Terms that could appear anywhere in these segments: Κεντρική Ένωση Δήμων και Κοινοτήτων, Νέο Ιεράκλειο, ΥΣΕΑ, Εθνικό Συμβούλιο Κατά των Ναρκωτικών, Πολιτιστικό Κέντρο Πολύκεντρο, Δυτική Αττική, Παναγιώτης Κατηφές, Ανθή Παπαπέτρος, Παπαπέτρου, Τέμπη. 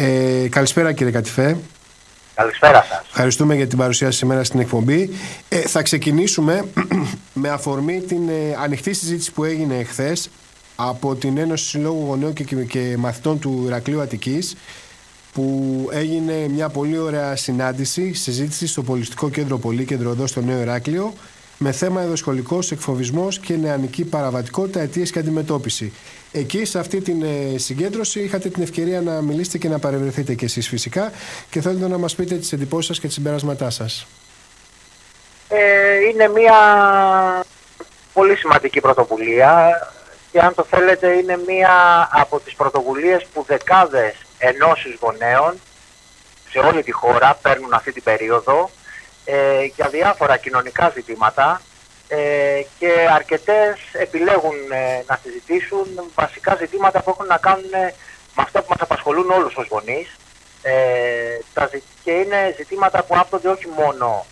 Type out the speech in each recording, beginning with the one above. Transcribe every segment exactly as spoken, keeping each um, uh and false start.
Ε, καλησπέρα κύριε Κατηφέ. Καλησπέρα σας. Ευχαριστούμε για την παρουσία σας σήμερα στην εκπομπή. Ε, θα ξεκινήσουμε με αφορμή την ε, ανοιχτή συζήτηση που έγινε εχθές από την Ένωση Συλλόγου Γονέων και, και Μαθητών του Ηρακλείου Αττικής, που έγινε μια πολύ ωραία συνάντηση, συζήτηση στο Πολιτιστικό Κέντρο Πολύκεντρο εδώ στο Νέο Ιεράκλειο, με θέμα εδωσχολικός εκφοβισμός και νεανική παραβατικότητα, αιτίες και αντιμετώπιση. Εκεί, σε αυτή την συγκέντρωση, είχατε την ευκαιρία να μιλήσετε και να παρευρεθείτε κι εσείς φυσικά, και θέλετε να μας πείτε τις εντυπώσεις σας και τις συμπεράσματά σας. Ε, είναι μια πολύ σημαντική πρωτοβουλία και, αν το θέλετε, είναι μια από τις πρωτοβουλίες που δεκάδες ενώσεις γονέων σε όλη τη χώρα παίρνουν αυτή την περίοδο ε, για διάφορα κοινωνικά ζητήματα, ε, και αρκετές επιλέγουν ε, να συζητήσουν βασικά ζητήματα που έχουν να κάνουν ε, με αυτά που μας απασχολούν όλους ως γονείς, ε, τα, και είναι ζητήματα που άπτονται όχι μόνο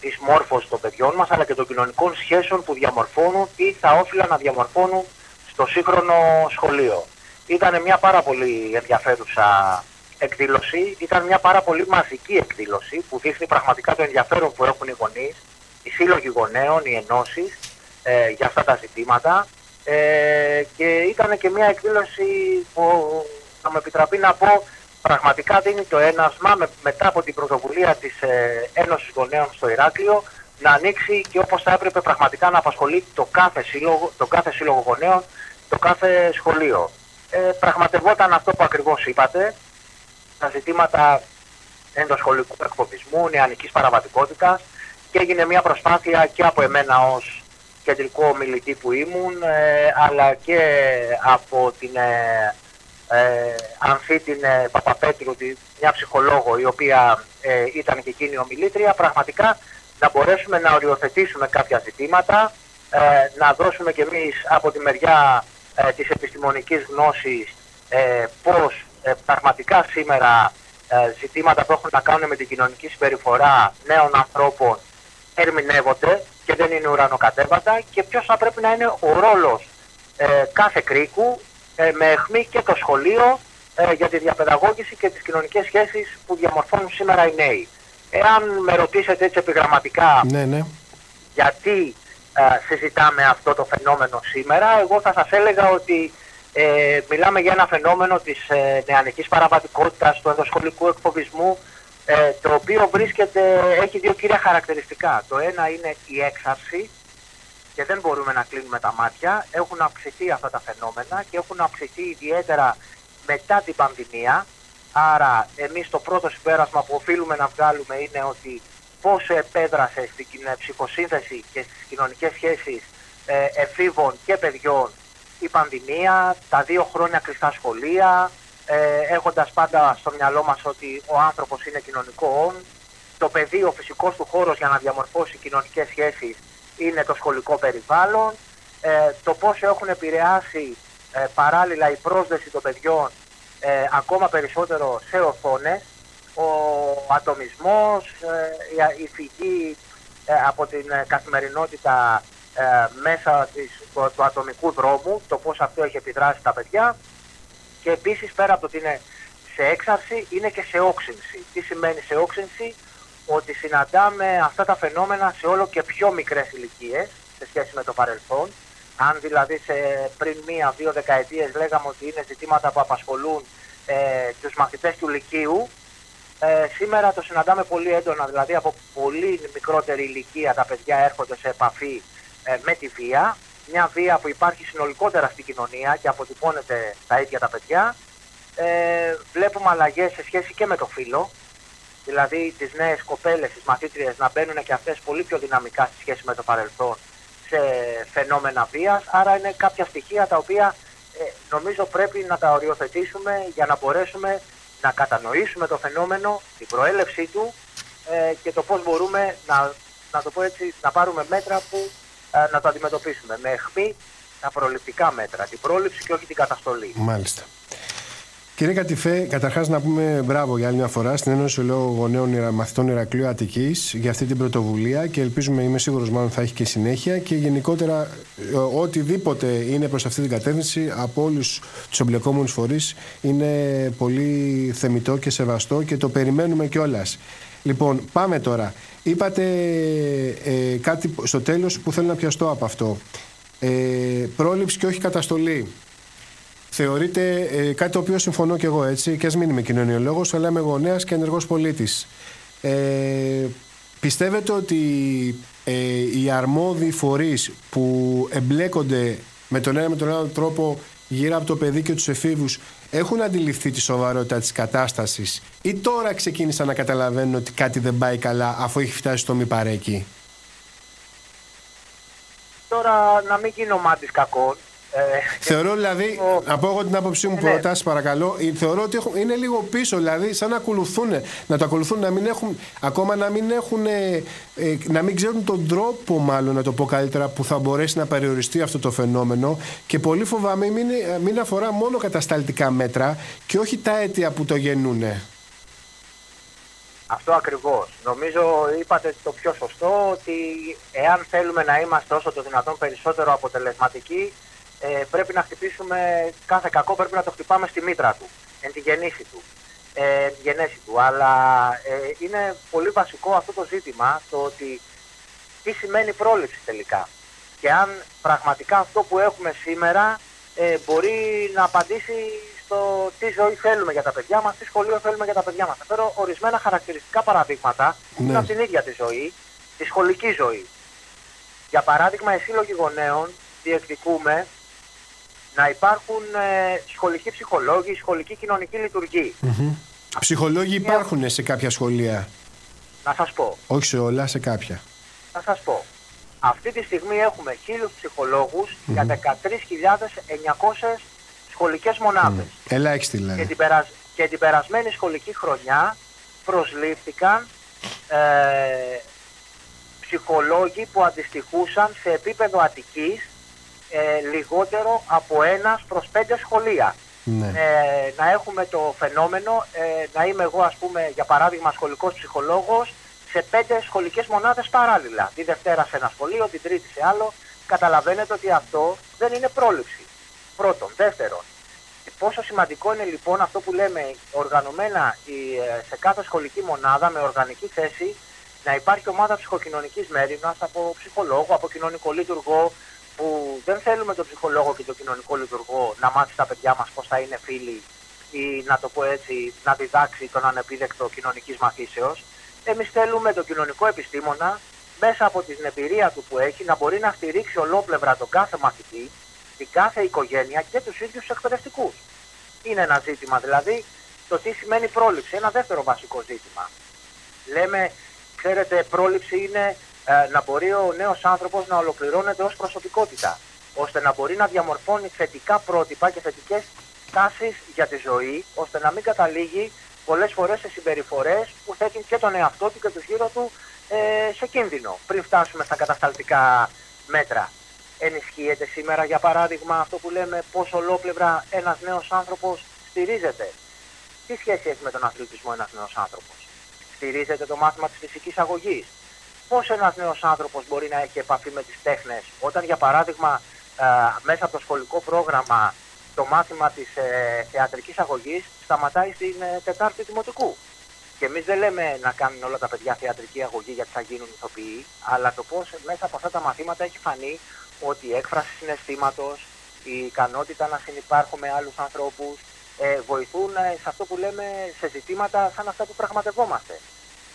της μόρφωσης των παιδιών μας, αλλά και των κοινωνικών σχέσεων που διαμορφώνουν ή θα όφυλα να διαμορφώνουν στο σύγχρονο σχολείο. Ήταν μια πάρα πολύ ενδιαφέρουσα εκδήλωση, ήταν μια πάρα πολύ μαζική εκδήλωση που δείχνει πραγματικά το ενδιαφέρον που έχουν οι γονείς, οι σύλλογοι γονέων, οι ενώσεις ε, για αυτά τα ζητήματα, ε, και ήταν και μια εκδήλωση που, να με επιτραπεί να πω, πραγματικά δίνει το ένασμα με, μετά από την πρωτοβουλία της ε, Ένωσης Γονέων στο Ηράκλειο να ανοίξει και όπως θα έπρεπε πραγματικά να απασχολεί το κάθε σύλλογο, το κάθε σύλλογο γονέων, το κάθε σχολείο. Ε, πραγματευόταν αυτό που ακριβώς είπατε, τα ζητήματα ενδοσχολικού εκφοβισμού, νεανικής παραβατικότητας, και έγινε μια προσπάθεια και από εμένα ως κεντρικό ομιλητή που ήμουν, ε, αλλά και από την ε, ε, Ανθή την ε, Παπαπέτρου, μια ψυχολόγο η οποία ε, ήταν και εκείνη ομιλήτρια, πραγματικά να μπορέσουμε να οριοθετήσουμε κάποια ζητήματα, ε, να δώσουμε κι εμείς από τη μεριά ε, της επιστημονικής γνώσης ε, πώς ε, πραγματικά σήμερα ε, ζητήματα που έχουν να κάνουν με την κοινωνική συμπεριφορά νέων ανθρώπων ερμηνεύονται και δεν είναι ουρανοκατέβατα, και ποιος θα πρέπει να είναι ο ρόλος ε, κάθε κρίκου, ε, με αιχμή και το σχολείο, ε, για τη διαπαιδαγώγηση και τις κοινωνικές σχέσεις που διαμορφώνουν σήμερα οι νέοι. Εάν με ρωτήσετε έτσι επιγραμματικά, ναι, ναι, γιατί ε, συζητάμε αυτό το φαινόμενο σήμερα, εγώ θα σας έλεγα ότι ε, μιλάμε για ένα φαινόμενο της ε, νεανικής παραβατικότητας, του ενδοσχολικού εκφοβισμού, ε, το οποίο βρίσκεται, έχει δύο κύρια χαρακτηριστικά. Το ένα είναι η έξαρση, και δεν μπορούμε να κλείνουμε τα μάτια. Έχουν αυξηθεί αυτά τα φαινόμενα και έχουν αυξηθεί ιδιαίτερα μετά την πανδημία. Άρα εμείς το πρώτο συμπέρασμα που οφείλουμε να βγάλουμε είναι ότι πόσο επέδρασε στην ψυχοσύνθεση και στις κοινωνικές σχέσεις ε, εφήβων και παιδιών η πανδημία, τα δύο χρόνια κλειστά σχολεία, ε, έχοντας πάντα στο μυαλό μας ότι ο άνθρωπος είναι κοινωνικό, το παιδί, ο φυσικός του χώρος για να διαμορφώσει κοινωνικές σχέσεις είναι το σχολικό περιβάλλον, ε, το πόσο έχουν επηρεάσει ε, παράλληλα η πρόσδεση των παιδιών Ε, ακόμα περισσότερο σε οθόνες, ο ατομισμός, ε, η φυγή ε, από την καθημερινότητα ε, μέσα της, το, του ατομικού δρόμου, το πώς αυτό έχει επιδράσει τα παιδιά, και επίσης πέρα από το ότι είναι σε έξαρση, είναι και σε όξυνση. Τι σημαίνει σε όξυνση? Ότι συναντάμε αυτά τα φαινόμενα σε όλο και πιο μικρές ηλικίες σε σχέση με το παρελθόν. Αν δηλαδή σε πριν μία-δύο δεκαετίες λέγαμε ότι είναι ζητήματα που απασχολούν ε, τους μαθητές του λυκείου, ε, σήμερα το συναντάμε πολύ έντονα, δηλαδή από πολύ μικρότερη ηλικία τα παιδιά έρχονται σε επαφή ε, με τη βία, μια βία που υπάρχει συνολικότερα στην κοινωνία και αποτυπώνεται τα ίδια τα παιδιά. Ε, βλέπουμε αλλαγές σε σχέση και με το φύλο, δηλαδή τις νέες κοπέλες, τις μαθήτριες, να μπαίνουν και αυτές πολύ πιο δυναμικά σε σχέση με το παρελθόν σε φαινόμενα βίας, άρα είναι κάποια στοιχεία τα οποία ε, νομίζω πρέπει να τα οριοθετήσουμε για να μπορέσουμε να κατανοήσουμε το φαινόμενο, την προέλευσή του ε, και το πώς μπορούμε να, να το πω έτσι, να πάρουμε μέτρα που ε, να το αντιμετωπίσουμε με αιχμή τα προληπτικά μέτρα, την πρόληψη και όχι την καταστολή. Μάλιστα. Κύριε Κατηφέ, καταρχάς να πούμε μπράβο για άλλη μια φορά στην Ένωση Συλλόγου Γονέων Μαθητών Ηρακλείου Αττικής για αυτή την πρωτοβουλία και ελπίζουμε, είμαι σίγουρος μάλλον θα έχει και συνέχεια και γενικότερα οτιδήποτε είναι προς αυτή την κατεύθυνση από όλους τους εμπλεκόμενους φορείς είναι πολύ θεμιτό και σεβαστό και το περιμένουμε κιόλας. Λοιπόν, πάμε τώρα. Είπατε ε, κάτι στο τέλος που θέλω να πιαστώ από αυτό. Ε, πρόληψη και όχι καταστολή. Θεωρείται ε, κάτι το οποίο συμφωνώ και εγώ έτσι, και ας μην είμαι κοινωνιολόγος, αλλά είμαι γονέας και ενεργός πολίτης. Ε, πιστεύετε ότι ε, οι αρμόδιοι φορείς που εμπλέκονται με τον ένα με τον άλλο τρόπο γύρω από το παιδί και τους εφήβους έχουν αντιληφθεί τη σοβαρότητα της κατάστασης ή τώρα ξεκίνησαν να καταλαβαίνουν ότι κάτι δεν πάει καλά αφού έχει φτάσει στο μη παρέκει? Τώρα να μην γίνω μάτις κακών. Θεωρώ δηλαδή, να πω εγώ την άποψή μου προτάσεις παρακαλώ, θεωρώ ότι έχουν, είναι λίγο πίσω, δηλαδή σαν να ακολουθούν, να το ακολουθούν, να μην έχουν, ακόμα να μην έχουν, ε, να μην ξέρουν τον τρόπο μάλλον, να το πω καλύτερα, που θα μπορέσει να περιοριστεί αυτό το φαινόμενο και πολύ φοβάμαι μην, μην αφορά μόνο κατασταλτικά μέτρα και όχι τα αίτια που το γεννούν. Αυτό ακριβώς. Νομίζω είπατε το πιο σωστό, ότι εάν θέλουμε να είμαστε όσο το δυνατόν περισσότερο αποτελεσματικοί, Ε, πρέπει να χτυπήσουμε κάθε κακό, πρέπει να το χτυπάμε στη μήτρα του, εν τη γεννήση του, ε, τη γενέση του. Αλλά ε, είναι πολύ βασικό αυτό το ζήτημα, το ότι τι σημαίνει πρόληψη τελικά. Και αν πραγματικά αυτό που έχουμε σήμερα ε, μπορεί να απαντήσει στο τι ζωή θέλουμε για τα παιδιά μας, τι σχολείο θέλουμε για τα παιδιά μας. Θα φέρω ορισμένα χαρακτηριστικά παραδείγματα ναι. Είναι από την ίδια τη ζωή, τη σχολική ζωή. Για παράδειγμα, οι σύλλογοι γονέων διεκδικούμε να υπάρχουν ε, σχολικοί ψυχολόγοι, σχολική κοινωνική λειτουργή. Mm-hmm. Ψυχολόγοι υπάρχουν σε κάποια σχολεία. Να σας πω. Όχι σε όλα, σε κάποια. Να σας πω. Αυτή τη στιγμή έχουμε χίλιους ψυχολόγους mm-hmm. για δεκατρείς χιλιάδες εννιακόσιες σχολικές μονάδες. Mm. Ελάχιστη δηλαδή. Και την, περασ... και την περασμένη σχολική χρονιά προσλήφθηκαν ε, ψυχολόγοι που αντιστοιχούσαν σε επίπεδο Αττικής Ε, λιγότερο από ένας προς πέντε σχολεία. Ναι. Ε, να έχουμε το φαινόμενο ε, να είμαι εγώ, ας πούμε, για παράδειγμα σχολικός ψυχολόγος σε πέντε σχολικές μονάδες παράλληλα. Τη Δευτέρα σε ένα σχολείο, την Τρίτη σε άλλο. Καταλαβαίνετε ότι αυτό δεν είναι πρόληψη. Πρώτον. Δεύτερον, πόσο σημαντικό είναι λοιπόν αυτό που λέμε οργανωμένα σε κάθε σχολική μονάδα με οργανική θέση να υπάρχει ομάδα ψυχοκοινωνικής μέριμνας από ψυχολόγο, από κοινωνικό λειτουργό. Που δεν θέλουμε τον ψυχολόγο και τον κοινωνικό λειτουργό να μάθει στα παιδιά μας πώς θα είναι φίλοι ή να το πω έτσι, να διδάξει τον ανεπίδεκτο κοινωνικής μαθήσεως. Εμείς θέλουμε τον κοινωνικό επιστήμονα μέσα από την εμπειρία του που έχει να μπορεί να στηρίξει ολόπλευρα τον κάθε μαθητή, την κάθε οικογένεια και τους ίδιους τους εκπαιδευτικούς. Είναι ένα ζήτημα δηλαδή το τι σημαίνει πρόληψη, ένα δεύτερο βασικό ζήτημα. Λέμε, ξέρετε, πρόληψη είναι να μπορεί ο νέος άνθρωπος να ολοκληρώνεται ως προσωπικότητα, ώστε να μπορεί να διαμορφώνει θετικά πρότυπα και θετικές τάσεις για τη ζωή, ώστε να μην καταλήγει πολλές φορές σε συμπεριφορές που θέτουν και τον εαυτό του και τους γύρω του ε, σε κίνδυνο, πριν φτάσουμε στα κατασταλτικά μέτρα. Ενισχύεται σήμερα, για παράδειγμα, αυτό που λέμε πώς ολόπλευρα ένας νέος άνθρωπος στηρίζεται. Τι σχέση έχει με τον αθλητισμό ένας νέος άνθρωπος? Στηρίζεται το μάθημα της φυσικής αγωγής. Πώς ένας νέος άνθρωπος μπορεί να έχει επαφή με τις τέχνες, όταν για παράδειγμα ε, μέσα από το σχολικό πρόγραμμα το μάθημα της ε, θεατρικής αγωγής σταματάει στην ε, Τετάρτη Δημοτικού. Και εμείς δεν λέμε να κάνουν όλα τα παιδιά θεατρική αγωγή γιατί θα γίνουν ηθοποιοί, αλλά το πώς μέσα από αυτά τα μαθήματα έχει φανεί ότι η έκφραση συναισθήματος, η ικανότητα να συνυπάρχω με άλλους ανθρώπους ε, βοηθούν ε, σε αυτό που λέμε σε ζητήματα σαν αυτά που πραγματευόμαστε.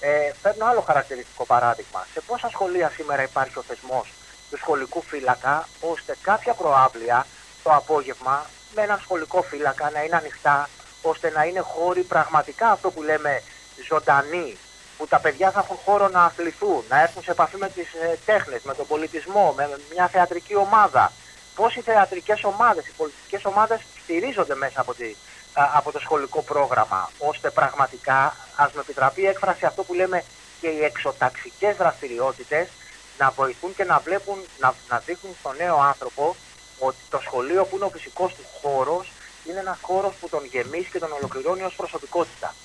Ε, παίρνω άλλο χαρακτηριστικό παράδειγμα. Σε πόσα σχολεία σήμερα υπάρχει ο θεσμός του σχολικού φύλακα, ώστε κάποια προαύλια το απόγευμα με έναν σχολικό φύλακα να είναι ανοιχτά, ώστε να είναι χώροι πραγματικά αυτό που λέμε ζωντανοί, που τα παιδιά θα έχουν χώρο να αθληθούν, να έρθουν σε επαφή με τις ε, τέχνες, με τον πολιτισμό, με μια θεατρική ομάδα. Πώς οι θεατρικές ομάδες, οι πολιτιστικές ομάδες στηρίζονται μέσα από τη από το σχολικό πρόγραμμα, ώστε πραγματικά, ας με επιτραπεί η έκφραση, αυτό που λέμε και οι εξωταξικές δραστηριότητες να βοηθούν και να βλέπουν, να, να δείχνουν στον νέο άνθρωπο ότι το σχολείο που είναι ο φυσικός του χώρος είναι ένα χώρο που τον γεμίζει και τον ολοκληρώνει ως προσωπικότητα.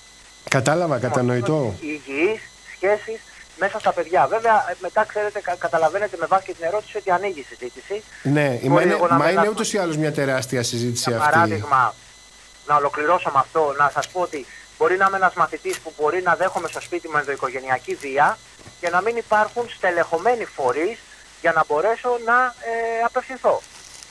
Κατάλαβα, κατανοητό. Υγιείς σχέσεις μέσα στα παιδιά. Βέβαια, μετά ξέρετε, κα, καταλαβαίνετε με βάση και την ερώτηση ότι ανοίγει η συζήτηση. Ναι, μα είναι, να είναι ούτως ή άλλως μια τεράστια συζήτηση αυτή. Για παράδειγμα, να ολοκληρώσω με αυτό, να σας πω ότι μπορεί να είμαι ένας μαθητής που μπορεί να δέχομαι στο σπίτι μου ενδοοικογενειακή βία και να μην υπάρχουν στελεχωμένοι φορείς για να μπορέσω να ε, απευθυνθώ.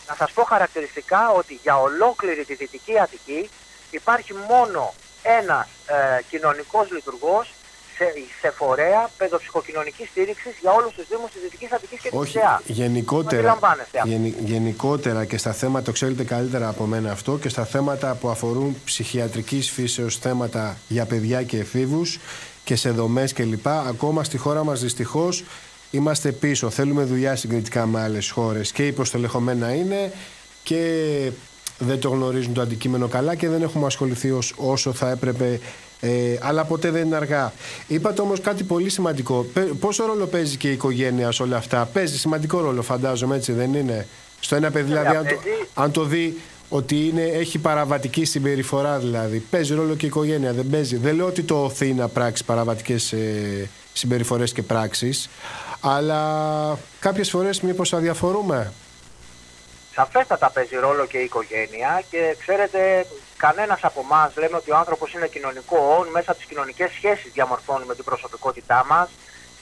Να σας πω χαρακτηριστικά ότι για ολόκληρη τη Δυτική Αττική υπάρχει μόνο ένας ε, κοινωνικός λειτουργός σε, σε φορέα παιδοψυχοκοινωνικής στήριξης για όλους τους Δήμους της Δυτικής Αττικής και της ΥΣΕΑ. Γενικότερα, γεν, γενικότερα και στα θέματα, το ξέρετε καλύτερα από μένα αυτό, και στα θέματα που αφορούν ψυχιατρικής φύσεως θέματα για παιδιά και εφήβους και σε δομές κλπ. Ακόμα στη χώρα μας δυστυχώς είμαστε πίσω. Θέλουμε δουλειά συγκριτικά με άλλες χώρες και υποστελεχωμένα είναι και δεν το γνωρίζουν το αντικείμενο καλά και δεν έχουμε ασχοληθεί ως, όσο θα έπρεπε, ε, αλλά ποτέ δεν είναι αργά. Είπατε όμως κάτι πολύ σημαντικό. Πόσο ρόλο παίζει και η οικογένεια σε όλα αυτά? Παίζει σημαντικό ρόλο, φαντάζομαι, έτσι δεν είναι? Στο ένα παιδί, δηλαδή, αν το, αν το δει ότι είναι, έχει παραβατική συμπεριφορά, δηλαδή, παίζει ρόλο και η οικογένεια, δεν παίζει? Δεν λέω ότι το οθεί να πράξει παραβατικές ε, συμπεριφορές και πράξεις, αλλά κάποιες φορές μήπως αδιαφορούμε? Σαφέστατα παίζει ρόλο και η οικογένεια και ξέρετε, κανένας από εμάς, λέμε ότι ο άνθρωπος είναι κοινωνικό όν, μέσα από τις κοινωνικές σχέσεις διαμορφώνουμε την προσωπικότητά μας,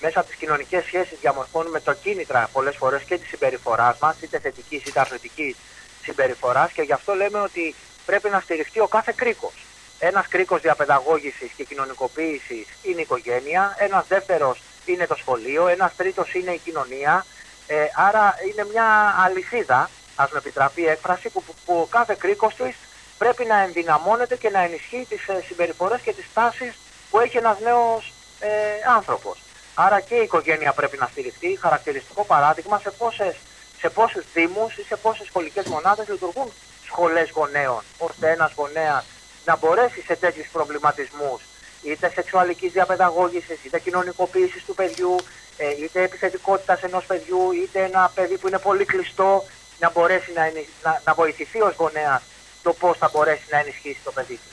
μέσα από τις κοινωνικές σχέσεις διαμορφώνουμε το κίνητρα πολλές φορές και τη συμπεριφορά μας, είτε θετικής είτε αρνητικής συμπεριφοράς, και γι' αυτό λέμε ότι πρέπει να στηριχτεί ο κάθε κρίκος. Ένας κρίκος διαπαιδαγώγησης και κοινωνικοποίησης είναι η οικογένεια, ένας δεύτερος είναι το σχολείο, ένας τρίτος είναι η κοινωνία, ε, άρα είναι μια αλυσίδα, ας με επιτραπεί η έκφραση, που, που, που ο κάθε κρίκος της πρέπει να ενδυναμώνεται και να ενισχύει τις ε, συμπεριφορές και τις τάσεις που έχει ένας νέος ε, άνθρωπος. Άρα και η οικογένεια πρέπει να στηριχτεί. Χαρακτηριστικό παράδειγμα, σε, πόσες, σε πόσους δήμους ή σε πόσες σχολικές μονάδες λειτουργούν σχολές γονέων, ώστε ένας γονέας να μπορέσει σε τέτοιους προβληματισμούς, είτε σεξουαλικής διαπαιδαγώγησης, είτε κοινωνικοποίησης του παιδιού, ε, είτε επιθετικότητας ενός παιδιού, είτε ένα παιδί που είναι πολύ κλειστό, να μπορέσει να, ενι... να... να βοηθηθεί ως γονέας το πώς θα μπορέσει να ενισχύσει το παιδί του.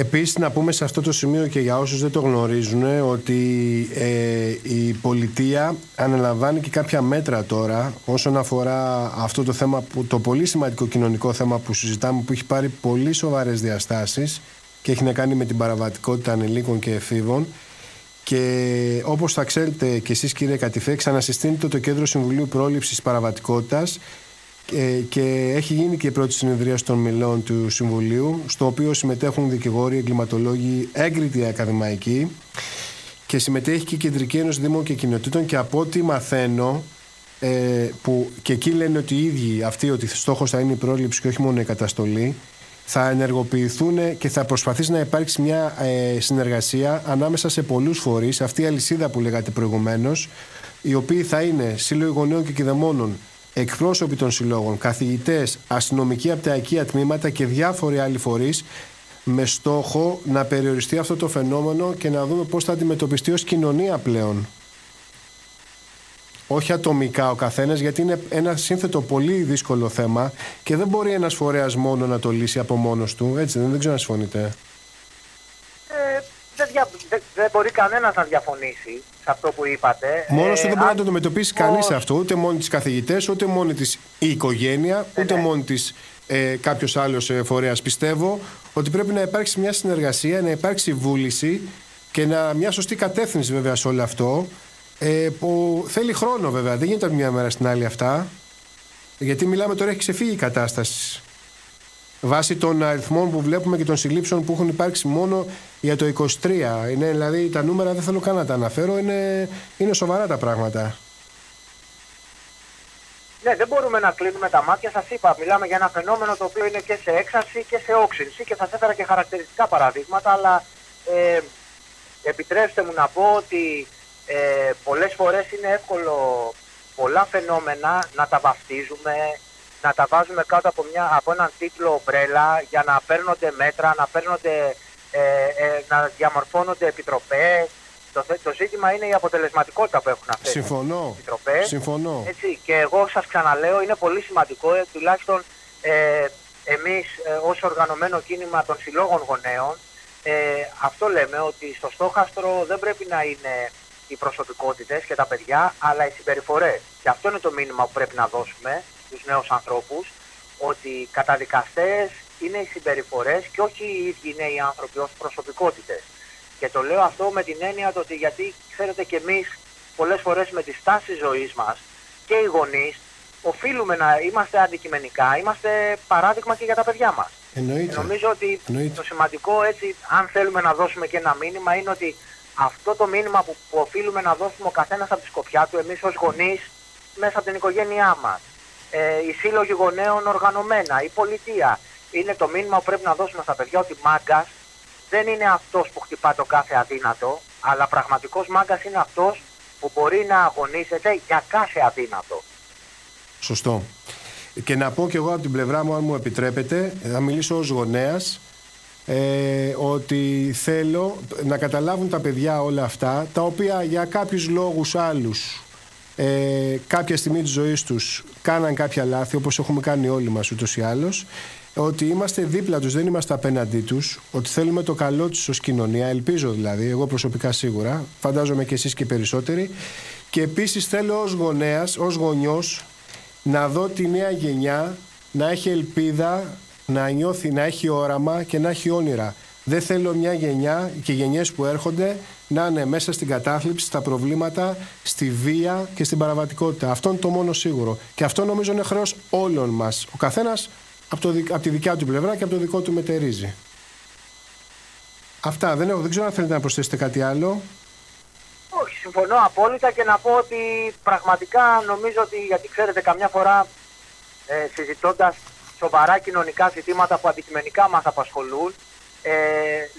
Επίσης, να πούμε σε αυτό το σημείο και για όσους δεν το γνωρίζουν, ότι ε, η πολιτεία αναλαμβάνει και κάποια μέτρα τώρα όσον αφορά αυτό το θέμα, που, το πολύ σημαντικό κοινωνικό θέμα που συζητάμε, που έχει πάρει πολύ σοβαρές διαστάσεις και έχει να κάνει με την παραβατικότητα ανηλίκων και εφήβων. Και όπως θα ξέρετε και εσείς, κύριε Κατηφέ, ξανασυστήνεται το Κέντρο Συμβουλίου Πρόληψης Παραβατικότητας και έχει γίνει και η πρώτη συνεδρία των μελών του Συμβουλίου, στο οποίο συμμετέχουν δικηγόροι, εγκληματολόγοι, έγκριτοι ακαδημαϊκοί, και συμμετέχει και η Κεντρική Ένωση Δήμων και Κοινοτήτων, και από ό,τι μαθαίνω, που και εκεί λένε ότι οι ίδιοι αυτοί ότι στόχος θα είναι η πρόληψη και όχι μόνο η καταστολή, θα ενεργοποιηθούν και θα προσπαθήσει να υπάρξει μια ε, συνεργασία ανάμεσα σε πολλούς φορείς, αυτή η αλυσίδα που λέγατε προηγουμένως, οι οποίοι θα είναι σύλλογοι γονέων και κηδεμόνων, εκπρόσωποι των συλλόγων, καθηγητές, αστυνομικοί από τα οικία τμήματα και διάφοροι άλλοι φορείς, με στόχο να περιοριστεί αυτό το φαινόμενο και να δούμε πώς θα αντιμετωπιστεί ως κοινωνία πλέον. Όχι ατομικά ο καθένας, γιατί είναι ένα σύνθετο πολύ δύσκολο θέμα και δεν μπορεί ένας φορέας μόνο να το λύσει από μόνος του. Έτσι, δεν, δεν ξέρω να συμφωνείτε. Ε, δεν, δια, δεν, δεν μπορεί κανένας να διαφωνήσει σε αυτό που είπατε. Μόνος του ε, δεν μπορεί αν... να το αντιμετωπίσει ο... κανείς αυτό. Ούτε μόνοι τις καθηγητές, ούτε μόνοι της η οικογένεια, ε, ούτε ναι. μόνοι της ε, κάποιος άλλος ε, φορέας. Πιστεύω ότι πρέπει να υπάρξει μια συνεργασία, να υπάρξει βούληση και να, μια σωστή κατεύθυνση βέβαια σε όλο αυτό. Ε, που θέλει χρόνο βέβαια, δεν γίνεται από μια μέρα στην άλλη αυτά, γιατί μιλάμε τώρα, έχει ξεφύγει η κατάσταση βάσει των αριθμών που βλέπουμε και των συλλήψεων που έχουν υπάρξει μόνο για το είκοσι τρία. Είναι, δηλαδή, τα νούμερα δεν θέλω καν να τα αναφέρω, είναι, είναι σοβαρά τα πράγματα. Ναι, δεν μπορούμε να κλείνουμε τα μάτια. Σας είπα, μιλάμε για ένα φαινόμενο το οποίο είναι και σε έξαρση και σε όξυνση, και θα έφερα και χαρακτηριστικά παραδείγματα, αλλά ε, επιτρέψτε μου να πω ότι Ε, πολλές φορές είναι εύκολο πολλά φαινόμενα να τα βαφτίζουμε, να τα βάζουμε κάτω από, μια, από έναν τίτλο ομπρέλα, για να παίρνονται μέτρα, να, παίρνονται, ε, ε, να διαμορφώνονται επιτροπές. Το, το ζήτημα είναι η αποτελεσματικότητα που έχουν αυτές. Συμφωνώ. Επιτροπές. Συμφωνώ. Έτσι, και εγώ σας ξαναλέω, είναι πολύ σημαντικό, ε, τουλάχιστον ε, εμείς ως οργανωμένο κίνημα των συλλόγων γονέων, ε, αυτό λέμε ότι στο στόχαστρο δεν πρέπει να είναι οι προσωπικότητες και τα παιδιά, αλλά οι συμπεριφορές. Και αυτό είναι το μήνυμα που πρέπει να δώσουμε στους νέους ανθρώπους, ότι καταδικαστές είναι οι συμπεριφορές και όχι οι ίδιοι είναι οι άνθρωποι ως προσωπικότητες. Και το λέω αυτό με την έννοια ότι, γιατί ξέρετε και εμείς πολλές φορές με τη στάση ζωής μας και οι γονείς οφείλουμε να είμαστε αντικειμενικά, είμαστε παράδειγμα και για τα παιδιά μας. Εννοείται. Νομίζω ότι Εννοείται. το σημαντικό, έτσι, αν θέλουμε να δώσουμε και ένα μήνυμα, είναι ότι αυτό το μήνυμα που, που οφείλουμε να δώσουμε ο καθένας από τη σκοπιά του, εμείς ως γονείς, μέσα από την οικογένειά μας, ε, οι σύλλογοι γονέων οργανωμένα, η πολιτεία, είναι το μήνυμα που πρέπει να δώσουμε στα παιδιά, ότι μάγκας δεν είναι αυτός που χτυπά το κάθε αδύνατο, αλλά πραγματικός μάγκας είναι αυτός που μπορεί να αγωνίζεται για κάθε αδύνατο. Σωστό. Και να πω κι εγώ από την πλευρά μου, αν μου επιτρέπετε, να μιλήσω ως γονέας, ε, ότι θέλω να καταλάβουν τα παιδιά όλα αυτά, τα οποία για κάποιους λόγους άλλους, ε, κάποια στιγμή της ζωής τους, κάναν κάποια λάθη, όπως έχουμε κάνει όλοι μας ούτως ή άλλως, ότι είμαστε δίπλα τους, δεν είμαστε απέναντί τους, ότι θέλουμε το καλό τους ως κοινωνία, ελπίζω δηλαδή, εγώ προσωπικά σίγουρα, φαντάζομαι και εσείς και περισσότεροι, και επίσης θέλω ως γονέας, ως γονιός, να δω τη νέα γενιά να έχει ελπίδα, να νιώθει, να έχει όραμα και να έχει όνειρα. Δεν θέλω μια γενιά και γενιές που έρχονται να είναι μέσα στην κατάθλιψη, στα προβλήματα, στη βία και στην παραβατικότητα. Αυτό είναι το μόνο σίγουρο. Και αυτό νομίζω είναι χρέος όλων μας. Ο καθένας από, το, από τη δικιά του πλευρά και από το δικό του μετερίζει. Αυτά. Δεν, έχω, δεν ξέρω αν θέλετε να προσθέσετε κάτι άλλο. Όχι, συμφωνώ απόλυτα, και να πω ότι πραγματικά νομίζω ότι, γιατί ξέρετε καμιά φορά ε, συζητώντας σοβαρά κοινωνικά ζητήματα που αντικειμενικά μας απασχολούν, ε,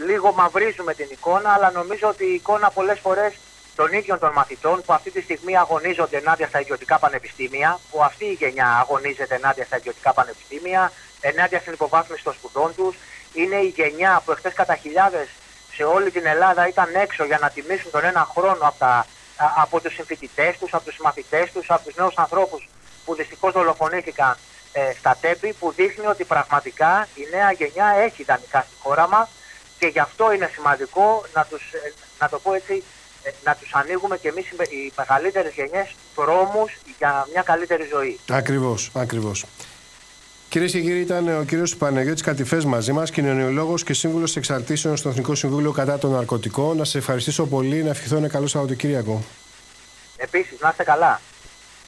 λίγο μαυρίζουμε την εικόνα, αλλά νομίζω ότι η εικόνα πολλές φορές των ίδιων των μαθητών που αυτή τη στιγμή αγωνίζονται ενάντια στα ιδιωτικά πανεπιστήμια, που αυτή η γενιά αγωνίζεται ενάντια στα ιδιωτικά πανεπιστήμια, ενάντια στην υποβάθμιση των σπουδών τους, είναι η γενιά που εχθές κατά χιλιάδες σε όλη την Ελλάδα ήταν έξω για να τιμήσουν τον ένα χρόνο από, τα, από τους συμφοιτητές τους, από τους μαθητές τους, από τους νέους ανθρώπους που δυστυχώς δολοφονήθηκαν ε, στα Τέμπη, που δείχνει ότι πραγματικά η νέα γενιά έχει ιδανικά στη χώρα μας, και γι' αυτό είναι σημαντικό να, τους, να το πω έτσι, να τους ανοίγουμε και εμείς οι μεγαλύτερες γενιές δρόμους για μια καλύτερη ζωή. Ακριβώς, ακριβώς. Κυρίες και κύριοι, ήταν ο κύριος Παναγιώτης Κατηφές μαζί μας, κοινωνιολόγος και σύμβουλος εξαρτήσεων στο Εθνικό Συμβούλιο Κατά των Ναρκωτικών. Να σας ευχαριστήσω πολύ, να ευχηθώ ένα καλό Σαββατοκύριακο. Επίσης, να είστε καλά.